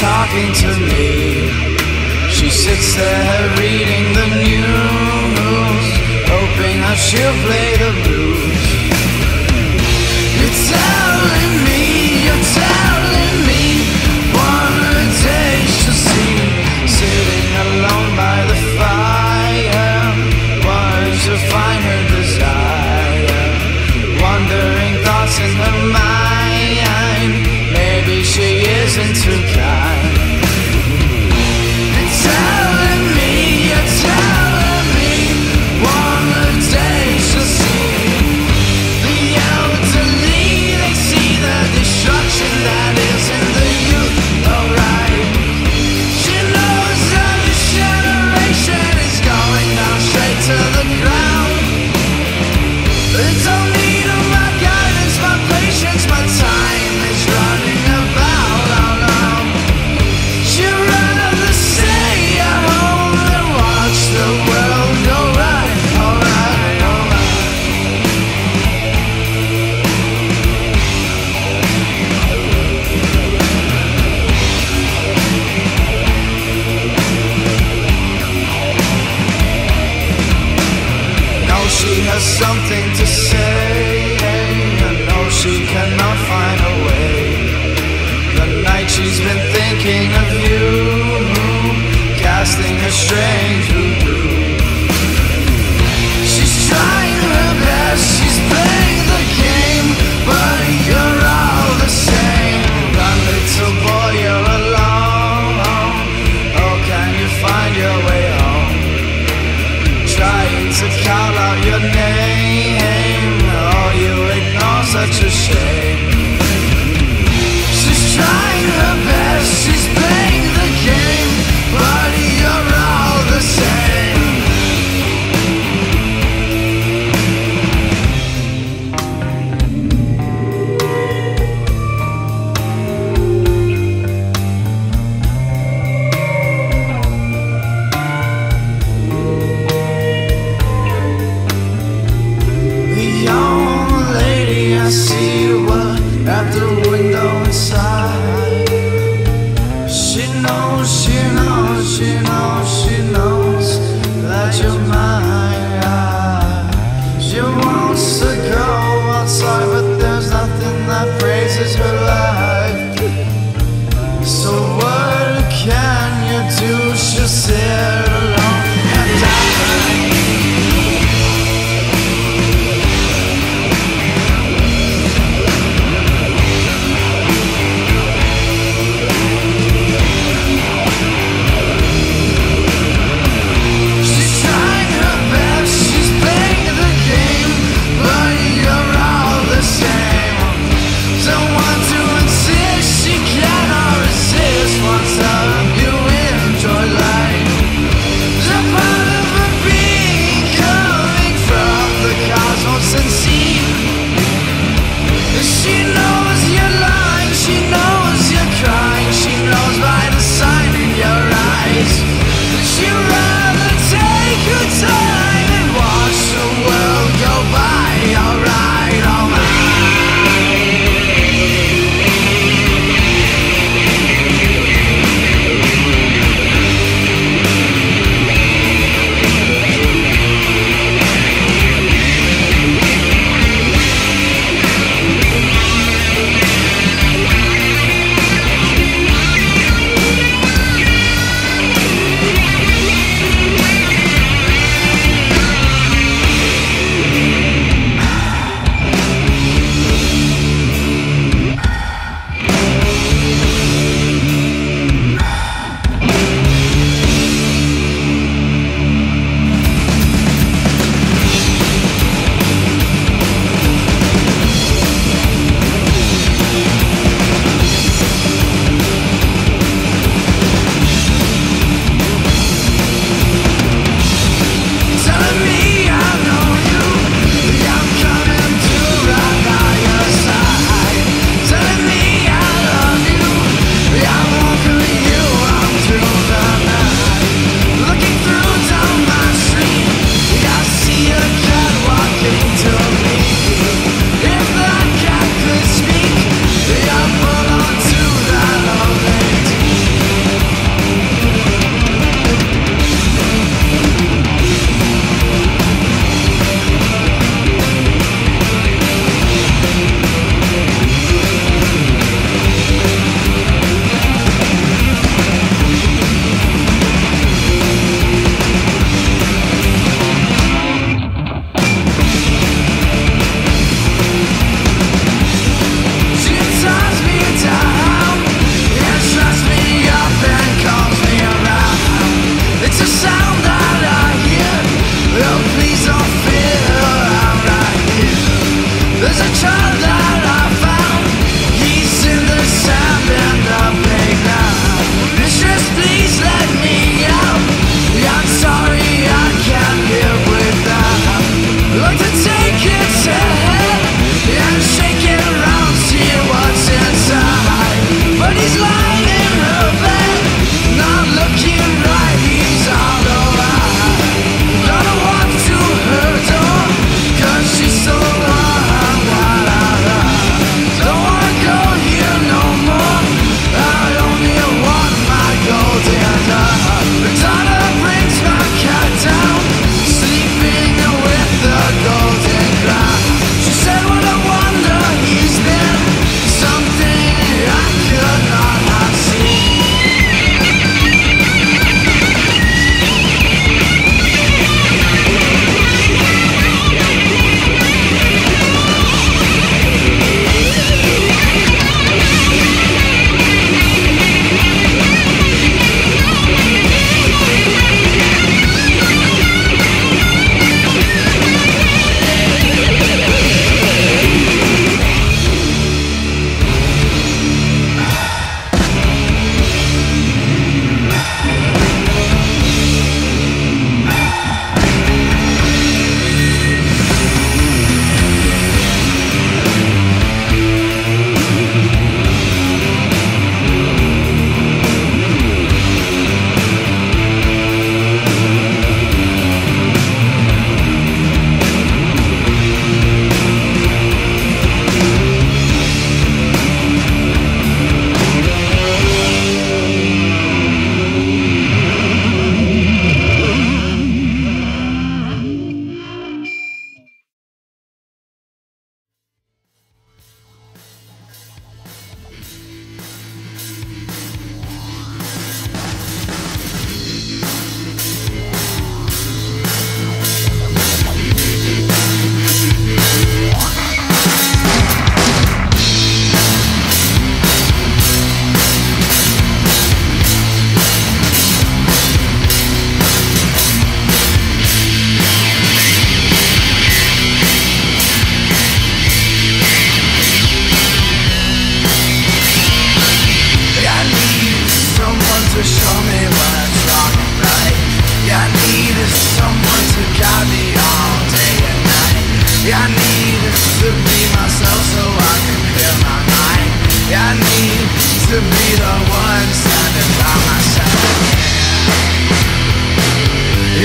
Talking to me, she sits there reading the news, hoping that she'll play the blues. You're telling me, you're telling me, what a day she'll see, sitting alone by the fire, wanting to find her desire, wandering thoughts in her mind. Maybe she isn't too kind. She has something to say, and no, she cannot find a way. The night she's been thinking of you, casting a strange voodoo. She's trying her best, she's playing the game, but you're all the same. Run, little boy, you're alone. Oh, can you find your way home? Trying to count out your name, oh, you ignore such a shame. She's trying her best, she's playing the game, but you're all the same. See what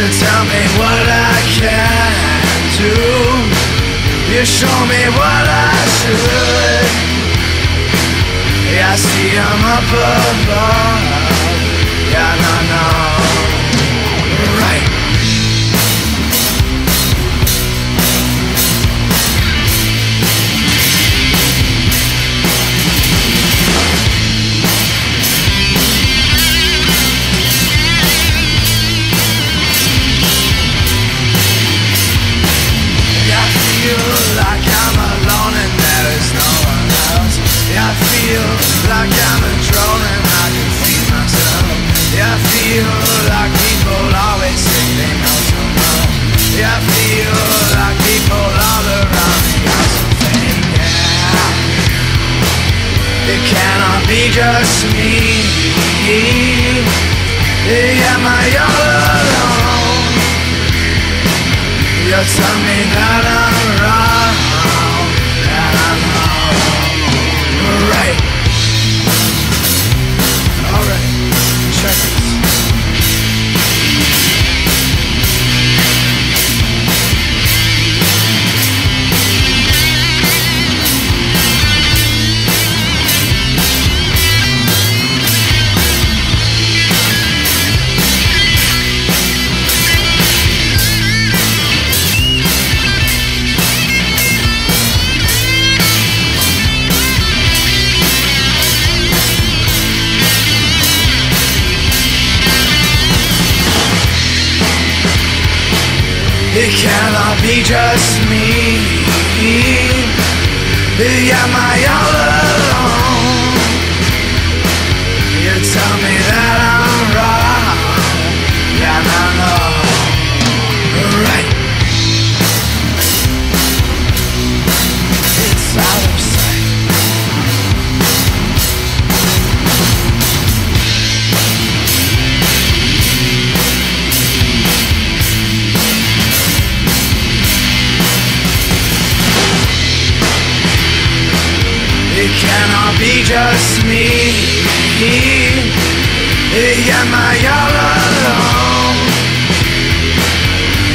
You tell me what I can do. You show me what I should. Yeah, I see I'm up above. Yeah, no, no, right. Like I'm a drone and I can feed myself. Yeah, I feel like people always think they know so much. Yeah, I feel like people all around me are so fake. Yeah, it cannot be just me. Yeah, am I all alone? You tell me that I'm wrong, that I'm all right. It cannot be just me. Am I all alone? You tell me that I'm wrong. Yeah, I know. Right. It's out of sight. It cannot be just me. Am I all alone?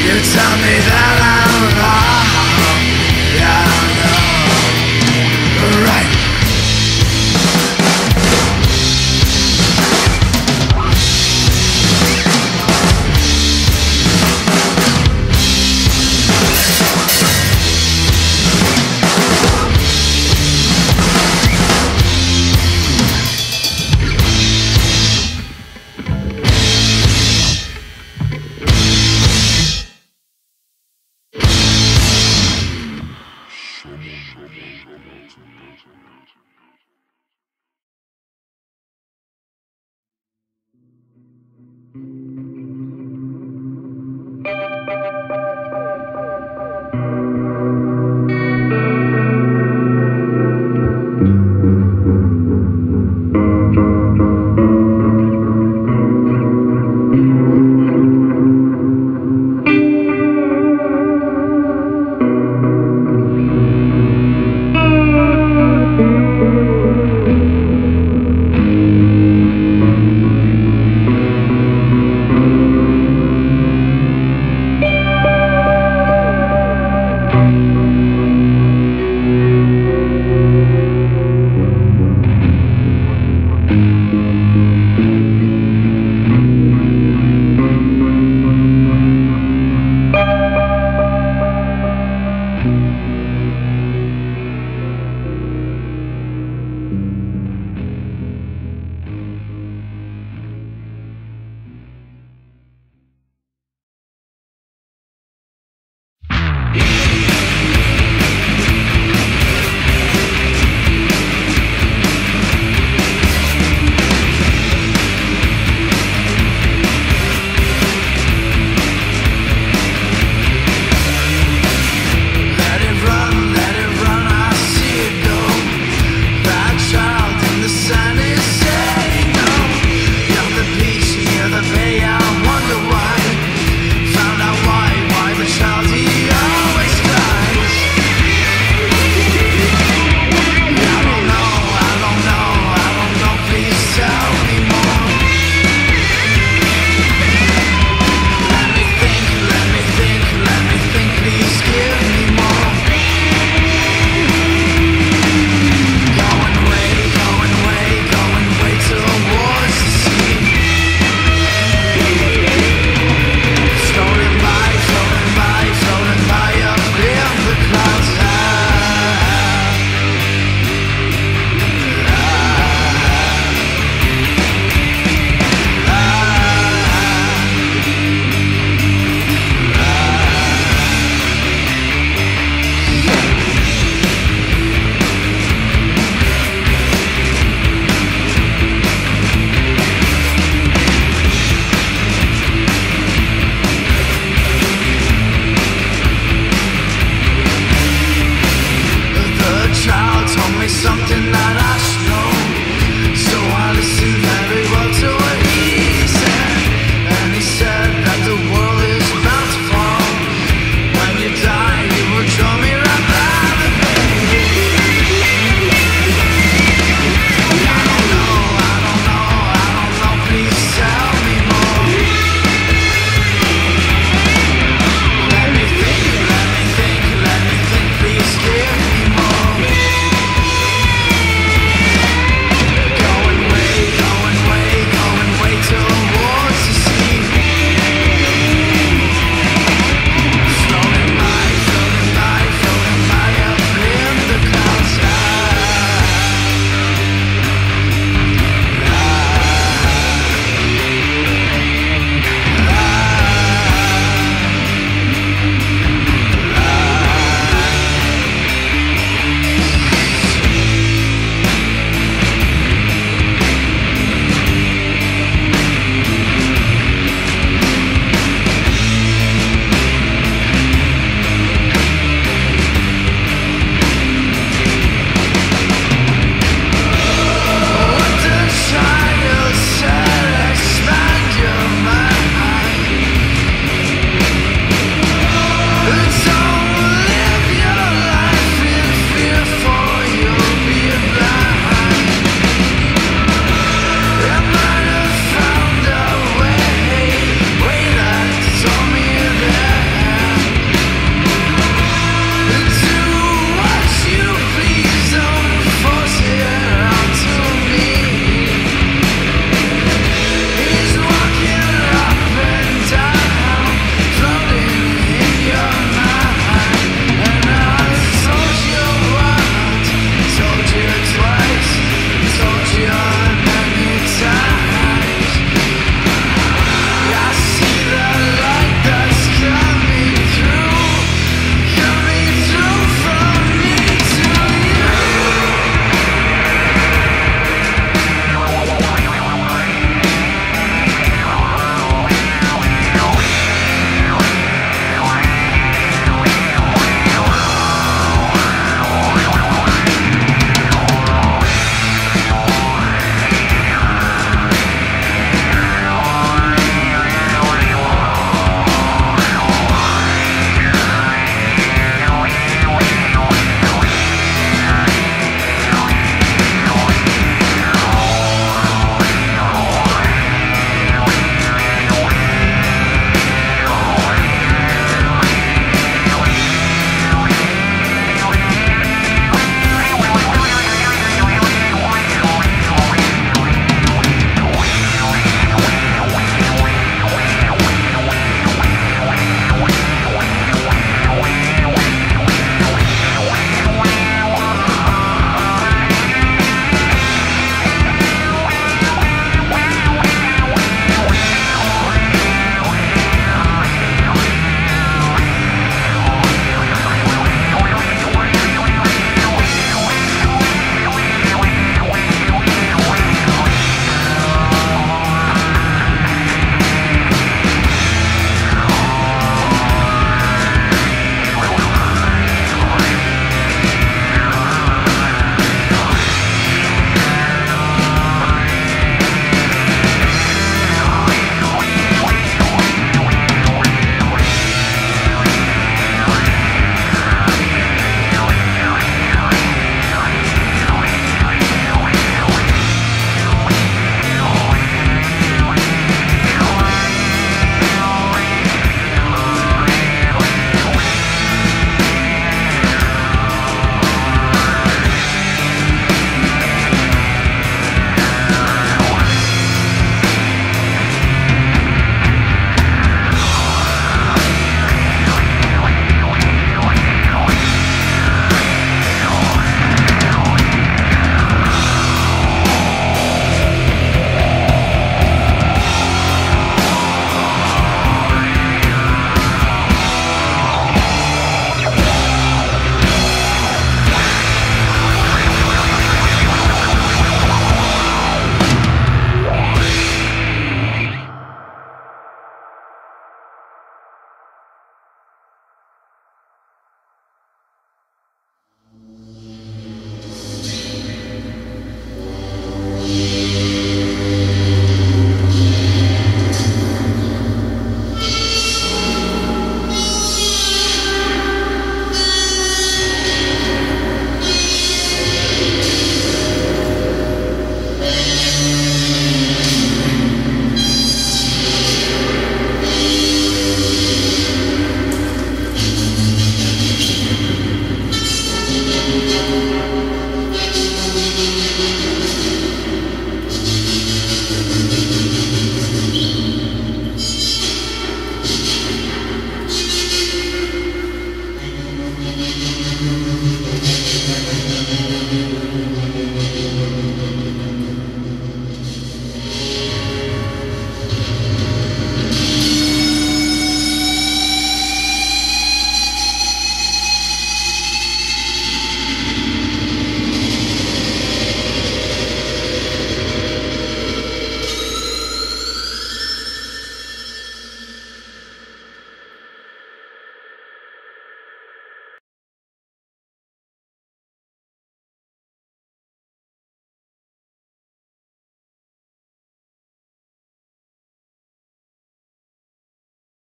You tell me that I'm wrong. Yeah, I know. Right.